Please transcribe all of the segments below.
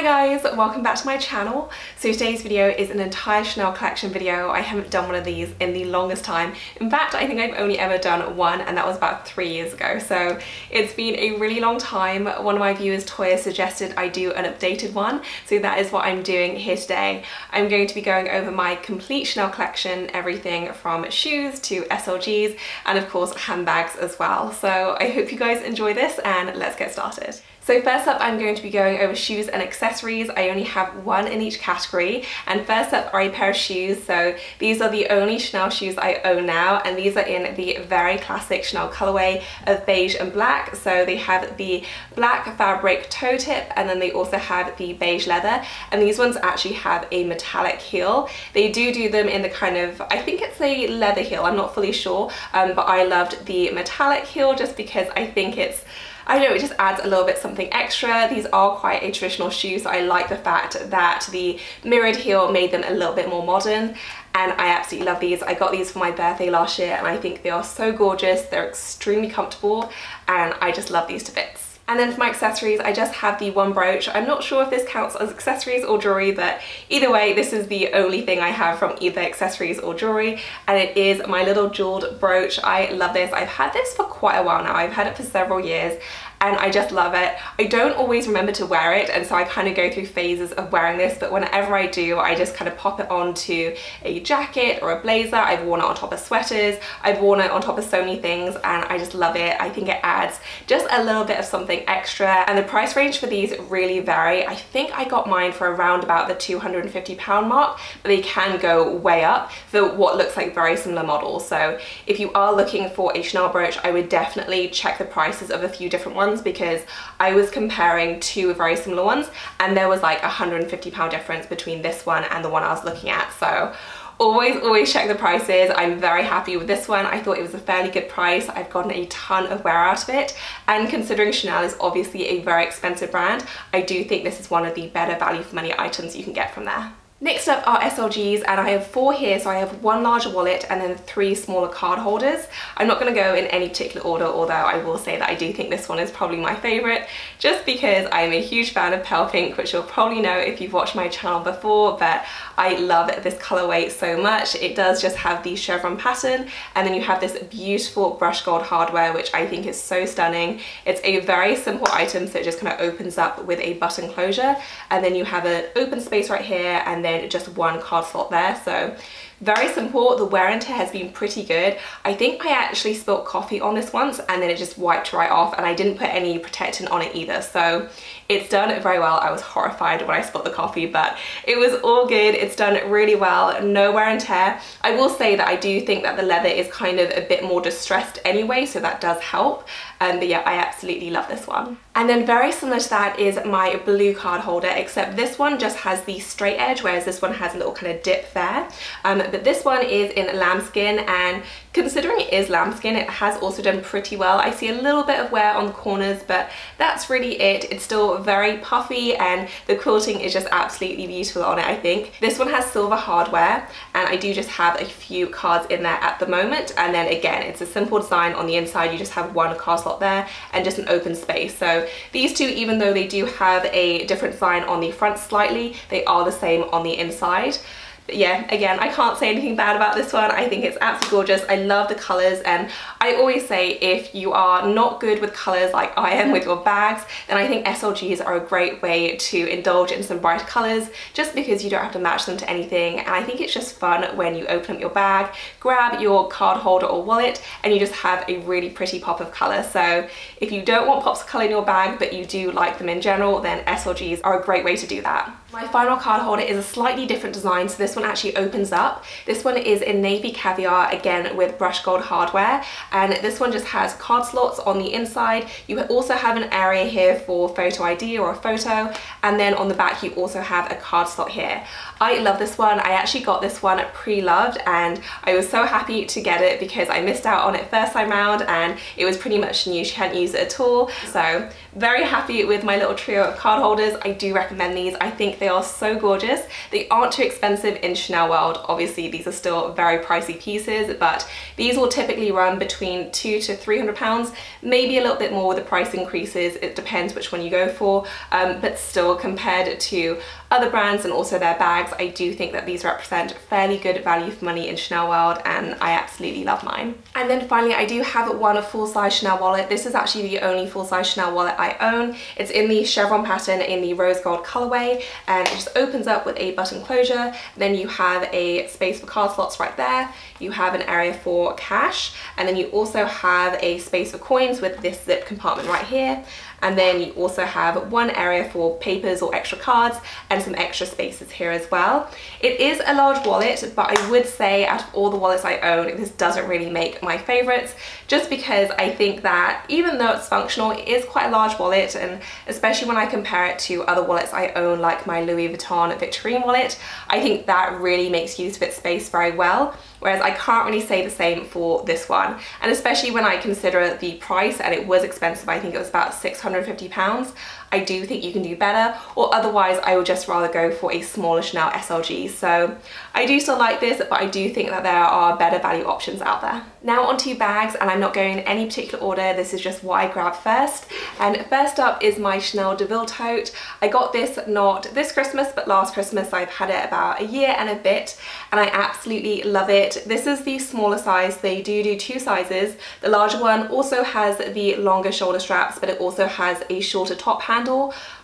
Hi guys, welcome back to my channel. So today's video is an entire Chanel collection video. I haven't done one of these in the longest time. In fact, I think I've only ever done one, and that was about 3 years ago. So it's been a really long time. One of my viewers, Toya, suggested I do an updated one. So that is what I'm doing here today. I'm going to be going over my complete Chanel collection, everything from shoes to SLGs, and of course handbags as well. So I hope you guys enjoy this and let's get started. So first up, I'm going to be going over shoes and accessories. I only have one in each category. And first up are a pair of shoes. So these are the only Chanel shoes I own now, and these are in the very classic Chanel colorway of beige and black. So they have the black fabric toe tip, and then they also have the beige leather. And these ones actually have a metallic heel. They do them in the kind of, I think it's a leather heel, I'm not fully sure, but I loved the metallic heel just because I think it's, I don't know, it just adds a little bit something extra. These are quite a traditional shoe, so I like the fact that the mirrored heel made them a little bit more modern. And I absolutely love these. I got these for my birthday last year and I think they are so gorgeous. They're extremely comfortable and I just love these to bits. And then for my accessories, I just have the one brooch. I'm not sure if this counts as accessories or jewelry, but either way, this is the only thing I have from either accessories or jewelry, and it is my little jeweled brooch. I love this. I've had this for quite a while now. I've had it for several years, and I just love it. I don't always remember to wear it, and so I kind of go through phases of wearing this, but whenever I do, I just kind of pop it onto a jacket or a blazer. I've worn it on top of sweaters. I've worn it on top of so many things, and I just love it. I think it adds just a little bit of something extra, and the price range for these really vary. I think I got mine for around about the £250 mark, but they can go way up for what looks like very similar models. So if you are looking for a Chanel brooch, I would definitely check the prices of a few different ones, because I was comparing two very similar ones and there was like a £150 difference between this one and the one I was looking at. So always check the prices. I'm very happy with this one. I thought it was a fairly good price. I've gotten a ton of wear out of it, and considering Chanel is obviously a very expensive brand, I do think this is one of the better value for money items you can get from there. Next up are SLGs, and I have four here. So I have one larger wallet and then three smaller card holders. I'm not going to go in any particular order, although I will say that I do think this one is probably my favourite, just because I'm a huge fan of Pale Pink, which you'll probably know if you've watched my channel before, but I love this colourway so much. It does just have the chevron pattern, and then you have this beautiful brushed gold hardware, which I think is so stunning. It's a very simple item, so it just kind of opens up with a button closure, and then you have an open space right here, and then just one card slot there. So very simple. The wear and tear has been pretty good. I think I actually spilled coffee on this once and then it just wiped right off, and I didn't put any protectant on it either, so it's done very well. I was horrified when I spilled the coffee, but it was all good. It's done really well. No wear and tear. I will say that I do think that the leather is kind of a bit more distressed anyway, so that does help. But yeah, I absolutely love this one. And then very similar to that is my blue card holder, except this one just has the straight edge, whereas this one has a little kind of dip there. But this one is in lambskin, and considering it is lambskin, it has also done pretty well. I see a little bit of wear on the corners, but that's really it. It's still very puffy, and the quilting is just absolutely beautiful on it, I think. This one has silver hardware, and I do just have a few cards in there at the moment. And then again, it's a simple design on the inside. You just have one card slot there and just an open space. So these two, even though they do have a different sign on the front slightly, they are the same on the inside. But yeah, again, I can't say anything bad about this one. I think it's absolutely gorgeous. I love the colours, and I always say if you are not good with colours like I am with your bags, then I think SLGs are a great way to indulge in some brighter colours, just because you don't have to match them to anything. And I think it's just fun when you open up your bag, grab your card holder or wallet, and you just have a really pretty pop of colour. So if you don't want pops of colour in your bag but you do like them in general, then SLGs are a great way to do that. My final card holder is a slightly different design, so this one actually opens up. This one is in navy caviar, again with brushed gold hardware, and this one just has card slots on the inside. You also have an area here for photo ID or a photo, and then on the back you also have a card slot here. I love this one. I actually got this one pre-loved, and I was so happy to get it because I missed out on it first time round, and it was pretty much new. She hadn't used it at all, so very happy with my little trio of card holders. I do recommend these. I think they are so gorgeous. They aren't too expensive in Chanel world. Obviously these are still very pricey pieces, but these will typically run between £200 to £300, maybe a little bit more with the price increases. It depends which one you go for, but still compared to other brands and also their bags, I do think that these represent fairly good value for money in Chanel world, and I absolutely love mine. And then finally, I do have one full-size Chanel wallet. This is actually the only full-size Chanel wallet I own. It's in the chevron pattern in the rose gold colorway, and it just opens up with a button closure. Then you have a space for card slots right there. You have an area for cash, and then you also have a space for coins with this zip compartment right here. And then you also have one area for papers or extra cards and some extra spaces here as well. It is a large wallet, but I would say out of all the wallets I own, this doesn't really make my favorites, just because I think that even though it's functional, it is quite a large wallet, and especially when I compare it to other wallets I own, like my Louis Vuitton Victorine wallet, I think that really makes use of its space very well, whereas I can't really say the same for this one. And especially when I consider the price, and it was expensive, I think it was about £650, I do think you can do better, or otherwise I would just rather go for a smaller Chanel SLG. So I do still like this, but I do think that there are better value options out there. Now onto bags, and I'm not going in any particular order, this is just what I grabbed first. And first up is my Chanel Deville tote. I got this not this Christmas, but last Christmas. I've had it about a year and a bit, and I absolutely love it. This is the smaller size. They do two sizes. The larger one also has the longer shoulder straps, but it also has a shorter top handle.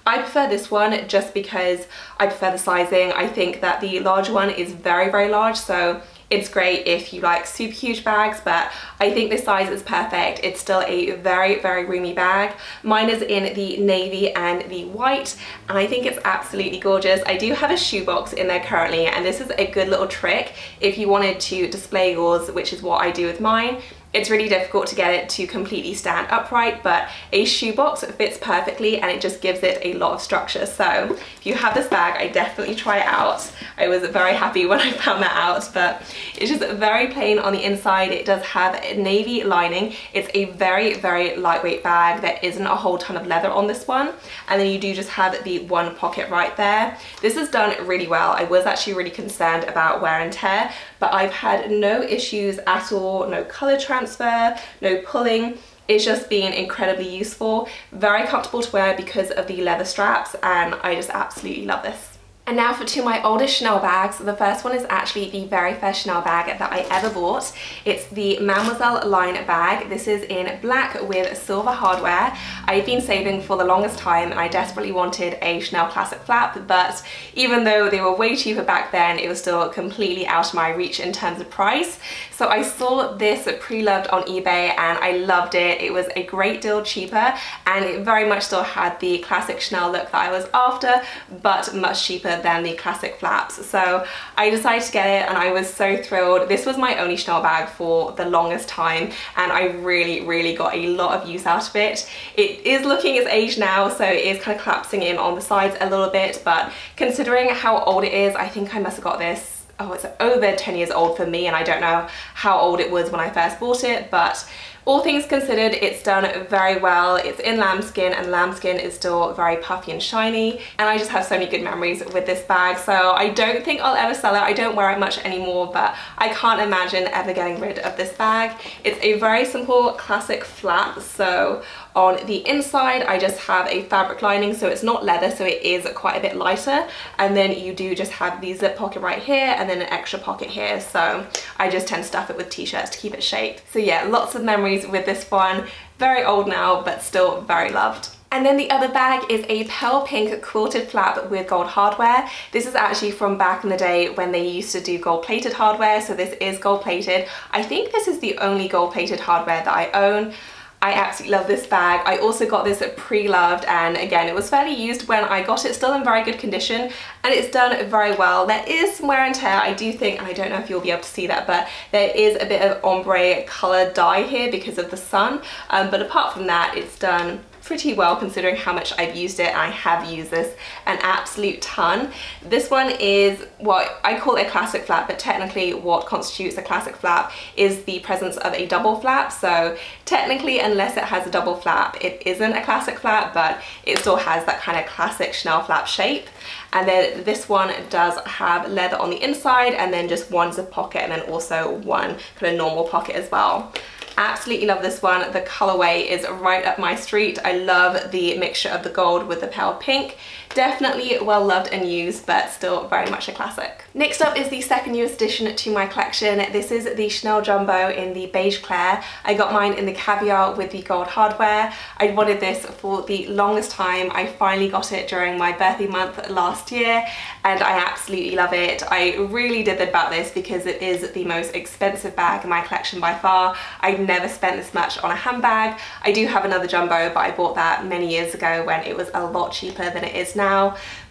I prefer this one just because I prefer the sizing. I think that the large one is very, very large, so it's great if you like super huge bags, but I think this size is perfect. It's still a very, very roomy bag. Mine is in the navy and the white, and I think it's absolutely gorgeous. I do have a shoebox in there currently, and this is a good little trick if you wanted to display yours, which is what I do with mine. It's really difficult to get it to completely stand upright, but a shoebox fits perfectly and it just gives it a lot of structure. So if you have this bag, I definitely try it out. I was very happy when I found that out, but it's just very plain on the inside. It does have a navy lining. It's a very, very lightweight bag. There isn't a whole ton of leather on this one. And then you do just have the one pocket right there. This is done really well. I was actually really concerned about wear and tear, but I've had no issues at all, no color transfer, no pulling. It's just been incredibly useful, very comfortable to wear because of the leather straps, and I just absolutely love this. And now for two of my oldest Chanel bags. The first one is actually the very first Chanel bag that I ever bought. It's the Mademoiselle line bag. This is in black with silver hardware. I've been saving for the longest time, and I desperately wanted a Chanel classic flap, but even though they were way cheaper back then, it was still completely out of my reach in terms of price. So I saw this pre-loved on eBay and I loved it. It was a great deal cheaper, and it very much still had the classic Chanel look that I was after, but much cheaper than the classic flaps. So I decided to get it, and I was so thrilled. This was my only Chanel bag for the longest time, and I really, really got a lot of use out of it. It is looking its age now, so it is kind of collapsing in on the sides a little bit, but considering how old it is, I think I must have got this, oh, it's over 10 years old for me, and I don't know how old it was when I first bought it, but all things considered, it's done very well. It's in lambskin, and lambskin is still very puffy and shiny, and I just have so many good memories with this bag, so I don't think I'll ever sell it. I don't wear it much anymore, but I can't imagine ever getting rid of this bag. It's a very simple classic flap, so on the inside I just have a fabric lining, so it's not leather, so it is quite a bit lighter, and then you do just have the zip pocket right here and then an extra pocket here, so I just tend to stuff it with t-shirts to keep it shaped. So yeah, lots of memories with this one. Very old now, but still very loved. And then the other bag is a pale pink quilted flap with gold hardware. This is actually from back in the day when they used to do gold plated hardware, so this is gold plated. I think this is the only gold plated hardware that I own. I absolutely love this bag. I also got this pre-loved, and again, it was fairly used when I got it, still in very good condition, and it's done very well. There is some wear and tear, I do think, and I don't know if you'll be able to see that, but there is a bit of ombre color dye here because of the sun, but apart from that, it's done pretty well considering how much I've used it. I have used this an absolute ton. This one is what I call a classic flap, but technically what constitutes a classic flap is the presence of a double flap. So technically, unless it has a double flap, it isn't a classic flap, but it still has that kind of classic Chanel flap shape. And then this one does have leather on the inside and then just one zip pocket and then also one kind of normal pocket as well. Absolutely love this one. The colorway is right up my street. I love the mixture of the gold with the pale pink. Definitely well loved and used, but still very much a classic. Next up is the second newest addition to my collection. This is the Chanel Jumbo in the Beige Clair. I got mine in the Caviar with the gold hardware. I wanted this for the longest time. I finally got it during my birthday month last year and I absolutely love it. I really did about this because it is the most expensive bag in my collection by far. I've never spent this much on a handbag. I do have another Jumbo, but I bought that many years ago when it was a lot cheaper than it is now.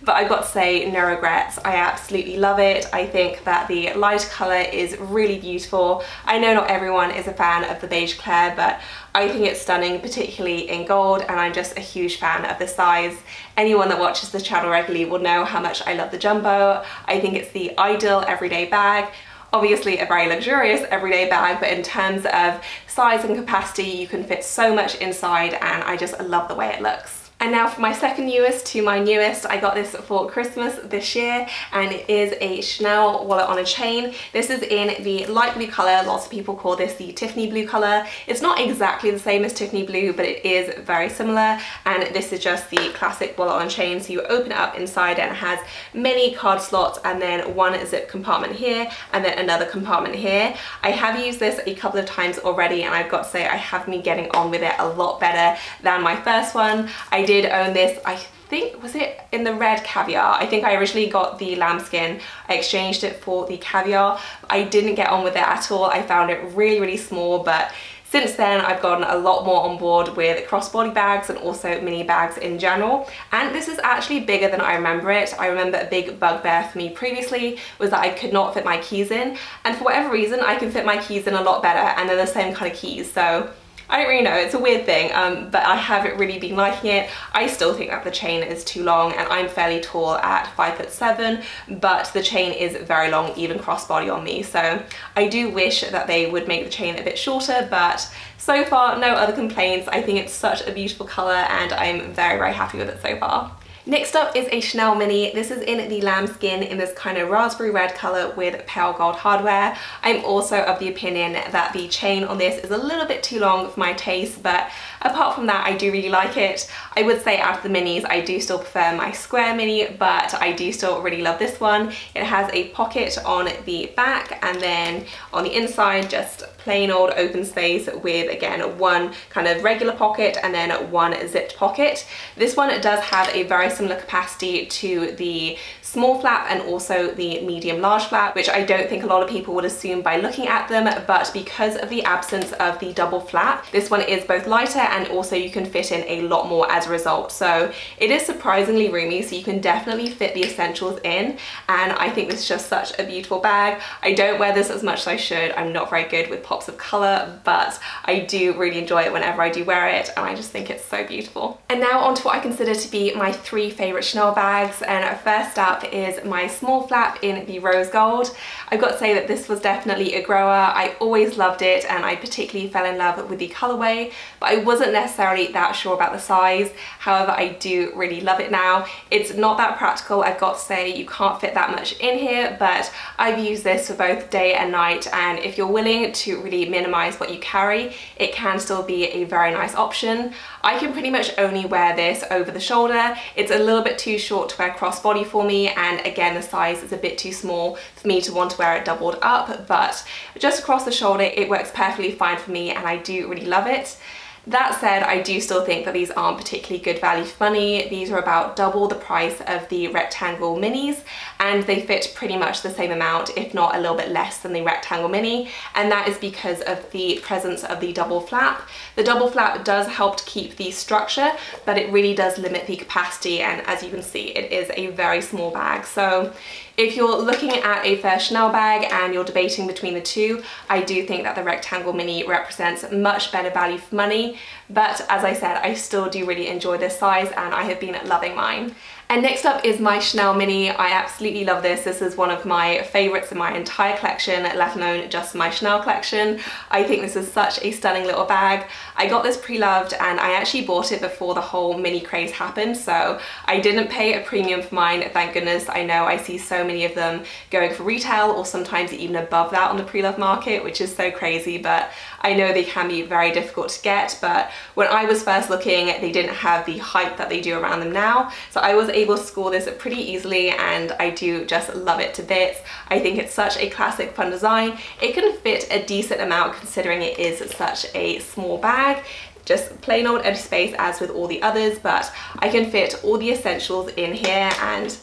But I've got to say, no regrets. I absolutely love it. I think that the light colour is really beautiful. I know not everyone is a fan of the Beige Clair, but I think it's stunning, particularly in gold, and I'm just a huge fan of the size. Anyone that watches the channel regularly will know how much I love the Jumbo. I think it's the ideal everyday bag. Obviously a very luxurious everyday bag, but in terms of size and capacity, you can fit so much inside, and I just love the way it looks. And now for my second newest to my newest, I got this for Christmas this year, and it is a Chanel wallet on a chain. This is in the light blue colour. Lots of people call this the Tiffany blue colour. It's not exactly the same as Tiffany blue, but it is very similar, and this is just the classic wallet on a chain. So you open it up inside and it has many card slots and then one zip compartment here and then another compartment here. I have used this a couple of times already, and I've got to say I have been getting on with it a lot better than my first one. I did own this, I think, was it in the red Caviar? I think I originally got the Lambskin. I exchanged it for the Caviar. I didn't get on with it at all. I found it really, really small, but since then I've gotten a lot more on board with cross-body bags and also mini bags in general, and this is actually bigger than I remember it. I remember a big bugbear for me previously was that I could not fit my keys in, and for whatever reason I can fit my keys in a lot better, and they're the same kind of keys, so I don't really know, it's a weird thing, but I haven't really been liking it. I still think that the chain is too long, and I'm fairly tall at 5'7", but the chain is very long, even crossbody on me, so I do wish that they would make the chain a bit shorter, but so far no other complaints. I think it's such a beautiful colour and I'm very, very happy with it so far. Next up is a Chanel Mini. This is in the Lambskin in this kind of raspberry red colour with pale gold hardware. I'm also of the opinion that the chain on this is a little bit too long for my taste, but apart from that I do really like it. I would say out of the minis I do still prefer my square mini, but I do still really love this one. It has a pocket on the back and then on the inside just plain old open space with, again, one kind of regular pocket and then one zipped pocket. This one does have a very similar capacity to the small flap and also the medium large flap, which I don't think a lot of people would assume by looking at them, but because of the absence of the double flap, this one is both lighter and also you can fit in a lot more as a result. So it is surprisingly roomy, so you can definitely fit the essentials in, and I think this is just such a beautiful bag. I don't wear this as much as I should. I'm not very good with pops of colour, but I do really enjoy it whenever I do wear it, and I just think it's so beautiful. And now onto what I consider to be my three favourite Chanel bags, and first up is my small flap in the rose gold. I've got to say that this was definitely a grower. I always loved it, and I particularly fell in love with the colourway, but I wasn't necessarily that sure about the size. However, I do really love it now. It's not that practical, I've got to say. You can't fit that much in here, but I've used this for both day and night, and if you're willing to really minimise what you carry, it can still be a very nice option. I can pretty much only wear this over the shoulder. It's a little bit too short to wear crossbody for me, and again the size is a bit too small for me to want to wear it doubled up, but just across the shoulder it works perfectly fine for me, and I do really love it. That said, I do still think that these aren't particularly good value for money. These are about double the price of the Rectangle Minis, and they fit pretty much the same amount, if not a little bit less than the Rectangle Mini, and that is because of the presence of the double flap. The double flap does help to keep the structure, but it really does limit the capacity, and as you can see, it is a very small bag. So if you're looking at a first Chanel bag and you're debating between the two, I do think that the Rectangle Mini represents much better value for money, but as I said, I still do really enjoy this size and I have been loving mine. And next up is my Chanel Mini. I absolutely love this. This is one of my favorites in my entire collection, let alone just my Chanel collection. I think this is such a stunning little bag. I got this pre-loved and I actually bought it before the whole mini craze happened, so I didn't pay a premium for mine, thank goodness. I know I see so many of them going for retail or sometimes even above that on the pre-loved market, which is so crazy, but I know they can be very difficult to get. But when I was first looking, they didn't have the hype that they do around them now, so I was able to score this pretty easily and I do just love it to bits. I think it's such a classic fun design. It can fit a decent amount considering it is such a small bag. Just plain old empty space as with all the others, but I can fit all the essentials in here and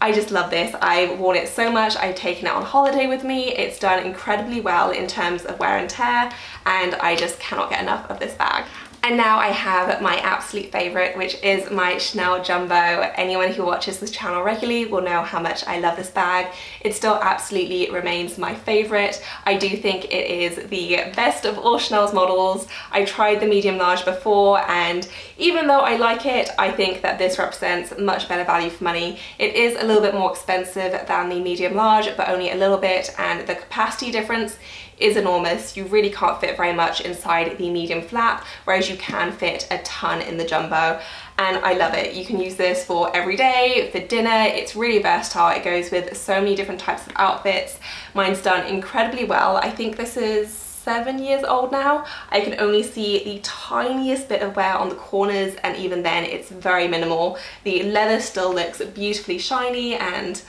I just love this. I've worn it so much. I've taken it on holiday with me. It's done incredibly well in terms of wear and tear and I just cannot get enough of this bag. And now I have my absolute favourite, which is my Chanel Jumbo. Anyone who watches this channel regularly will know how much I love this bag. It still absolutely remains my favourite. I do think it is the best of all Chanel's models. I tried the medium large before and even though I like it, I think that this represents much better value for money. It is a little bit more expensive than the medium large, but only a little bit, and the capacity difference is enormous. You really can't fit very much inside the medium flap, whereas you can fit a ton in the Jumbo, and I love it. You can use this for every day, for dinner. It's really versatile. It goes with so many different types of outfits. Mine's done incredibly well. I think this is 7 years old now. I can only see the tiniest bit of wear on the corners, and even then it's very minimal. The leather still looks beautifully shiny and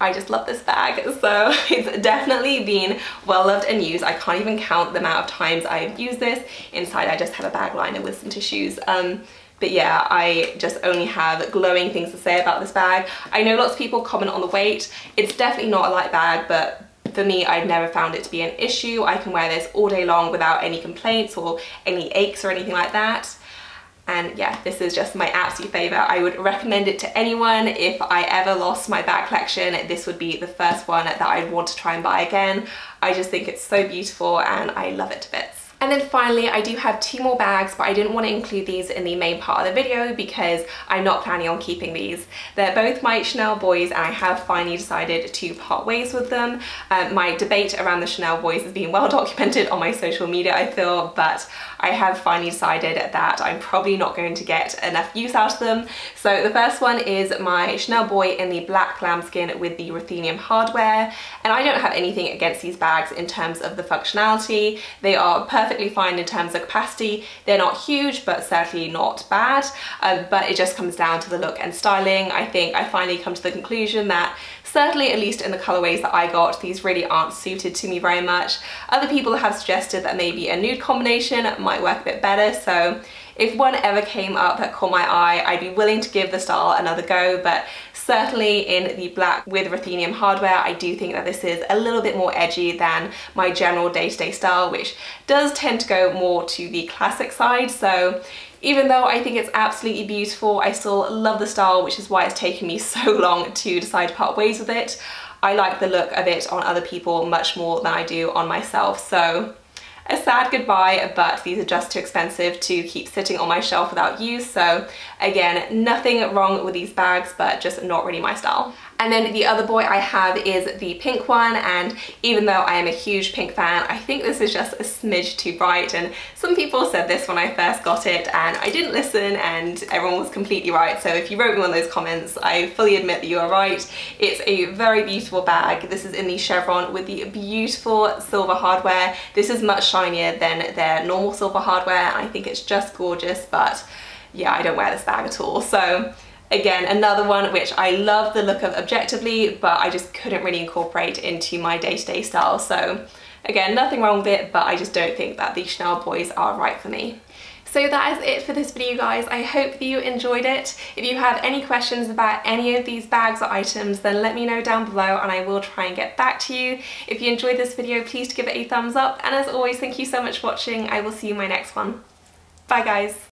I just love this bag, so it's definitely been well loved and used. I can't even count the amount of times I've used this. Inside I just have a bag liner with some tissues. But yeah, I just only have glowing things to say about this bag. I know lots of people comment on the weight. It's definitely not a light bag, but for me, I've never found it to be an issue. I can wear this all day long without any complaints or any aches or anything like that. And yeah, this is just my absolute favourite. I would recommend it to anyone. If I ever lost my bag collection, this would be the first one that I'd want to try and buy again. I just think it's so beautiful and I love it to bits. And then finally, I do have two more bags, but I didn't want to include these in the main part of the video because I'm not planning on keeping these. They're both my Chanel boys and I have finally decided to part ways with them. My debate around the Chanel boys has been well documented on my social media, I feel, but I have finally decided that I'm probably not going to get enough use out of them. So the first one is my Chanel boy in the black lambskin with the ruthenium hardware. And I don't have anything against these bags in terms of the functionality. They are perfectly fine in terms of capacity. They're not huge, but certainly not bad. But it just comes down to the look and styling. I think I finally come to the conclusion that certainly, at least in the colorways that I got, these really aren't suited to me very much. Other people have suggested that maybe a nude combination might work a bit better, so if one ever came up that caught my eye, I'd be willing to give the style another go, but certainly in the black with ruthenium hardware, I do think that this is a little bit more edgy than my general day-to-day style, which does tend to go more to the classic side. So even though I think it's absolutely beautiful, I still love the style, which is why it's taken me so long to decide to part ways with it. I like the look of it on other people much more than I do on myself, so a sad goodbye, but these are just too expensive to keep sitting on my shelf without use. So again, nothing wrong with these bags, but just not really my style. And then the other boy I have is the pink one, and even though I am a huge pink fan, I think this is just a smidge too bright, and some people said this when I first got it and I didn't listen and everyone was completely right. So if you wrote me one of those comments, I fully admit that you are right. It's a very beautiful bag. This is in the chevron with the beautiful silver hardware. This is much shinier than their normal silver hardware and I think it's just gorgeous, but yeah, I don't wear this bag at all. So again, another one which I love the look of objectively, but I just couldn't really incorporate into my day-to-day style. So again, nothing wrong with it, but I just don't think that the Chanel boys are right for me. So that is it for this video, guys. I hope you enjoyed it. If you have any questions about any of these bags or items, then let me know down below and I will try and get back to you. If you enjoyed this video, please give it a thumbs up. And as always, thank you so much for watching. I will see you in my next one. Bye, guys.